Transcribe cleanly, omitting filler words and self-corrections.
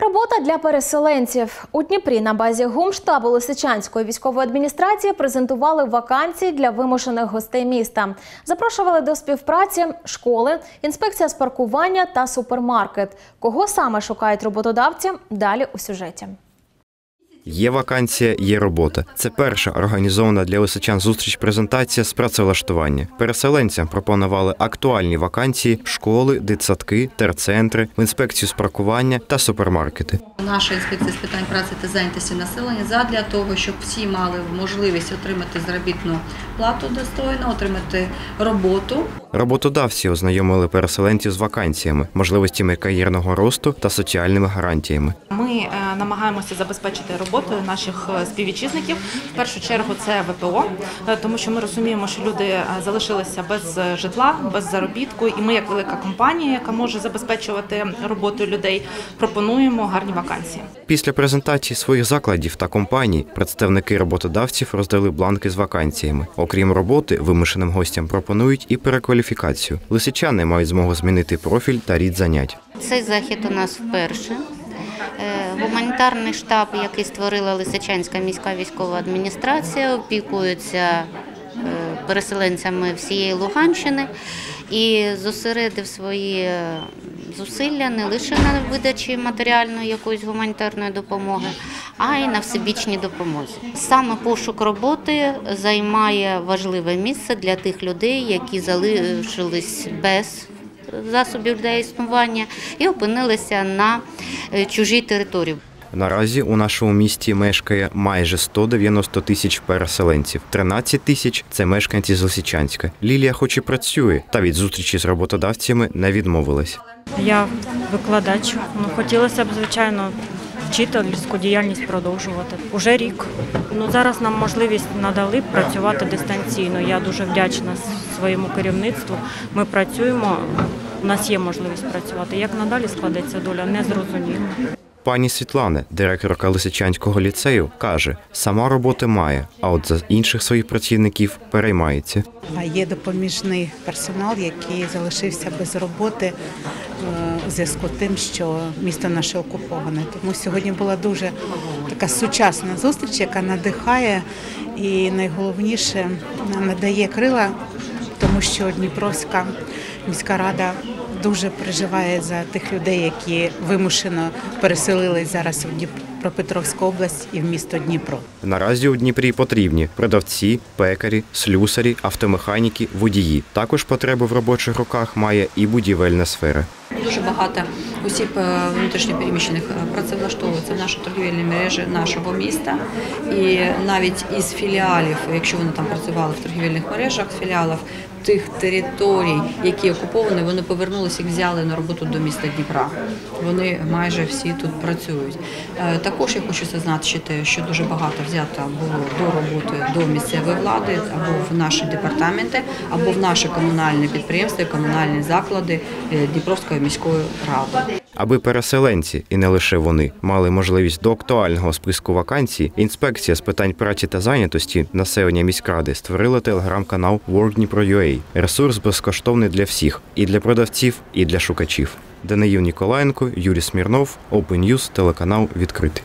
Робота для переселенців. У Дніпрі на базі Гумштабу Лисичанської військової адміністрації презентували вакансії для вимушених гостей міста. Запрошували до співпраці школи, інспекція з паркування та супермаркет. Кого саме шукають роботодавці – далі у сюжеті. Є вакансія, є робота. Це перша організована для лисичан зустріч-презентація з працевлаштування. Переселенцям пропонували актуальні вакансії, школи, дитсадки, терцентри, інспекцію з паркування та супермаркети. Наша інспекція з питань праці та зайнятості населення задля того, щоб всі мали можливість отримати заробітну плату достойно, отримати роботу. Роботодавці ознайомили переселенців з вакансіями, можливостями кар'єрного росту та соціальними гарантіями. Ми намагаємося забезпечити роботу наших співвітчизників. В першу чергу це ВПО, тому що ми розуміємо, що люди залишилися без житла, без заробітку. І ми, як велика компанія, яка може забезпечувати роботу людей, пропонуємо гарні вакансії. Після презентації своїх закладів та компаній представники роботодавців роздали бланки з вакансіями. Окрім роботи, вимушеним гостям пропонують і перекваліфікацію. Лисичани мають змогу змінити профіль та рід занять. Цей захід у нас вперше. Гуманітарний штаб, який створила Лисичанська міська військова адміністрація, опікується переселенцями всієї Луганщини і зосередив свої зусилля не лише на видачі матеріальної якоїсь гуманітарної допомоги, а й на всебічній допомозі. Саме пошук роботи займає важливе місце для тих людей, які залишились без засобів для існування і опинилися на чужій території. Наразі у нашому місті мешкає майже 190 тисяч переселенців. 13 тисяч – це мешканці з Лисичанська. Лілія хоч і працює, та від зустрічі з роботодавцями не відмовилась. Я викладач. Хотілося б, звичайно, вчительську діяльність продовжувати. Уже рік. Зараз нам можливість надали працювати дистанційно. Я дуже вдячна своєму керівництву. Ми працюємо, у нас є можливість працювати. Як надалі складеться доля, не зрозуміло. Пані Світлана, директорка Лисичанського ліцею, каже, сама роботи має, а от за інших своїх працівників переймається. Є допоміжний персонал, який залишився без роботи у зв'язку з тим, що місто наше окуповане. Тому сьогодні була дуже така сучасна зустріч, яка надихає і найголовніше надає крила, тому що Дніпровська міська рада дуже переживає за тих людей, які вимушено переселились зараз у Дніпропетровську область і в місто Дніпро. Наразі у Дніпрі потрібні продавці, пекарі, слюсарі, автомеханіки, водії. Також потреби в робочих руках має і будівельна сфера. Дуже багато осіб внутрішньопереміщених працевлаштовуються в наші торгівельні мережі нашого міста. І навіть із філіалів, якщо вони там працювали в торгівельних мережах, філіалів тих територій, які окуповані, вони повернулися і взяли на роботу до міста Дніпра. Вони майже всі тут працюють. Також я хочу зазначити, що дуже багато взято було до роботи до місцевої влади, або в наші департаменти, або в наші комунальні підприємства, комунальні заклади Дніпровської міської ради. Аби переселенці, і не лише вони, мали можливість до актуального списку вакансій, інспекція з питань праці та зайнятості населення міськради створила телеграм-канал WorkDnipro.ua. Ресурс безкоштовний для всіх – і для продавців, і для шукачів. Даниїл Ніколаєнко, Юрій Смірнов, Опен Ньюз, телеканал «Відкритий».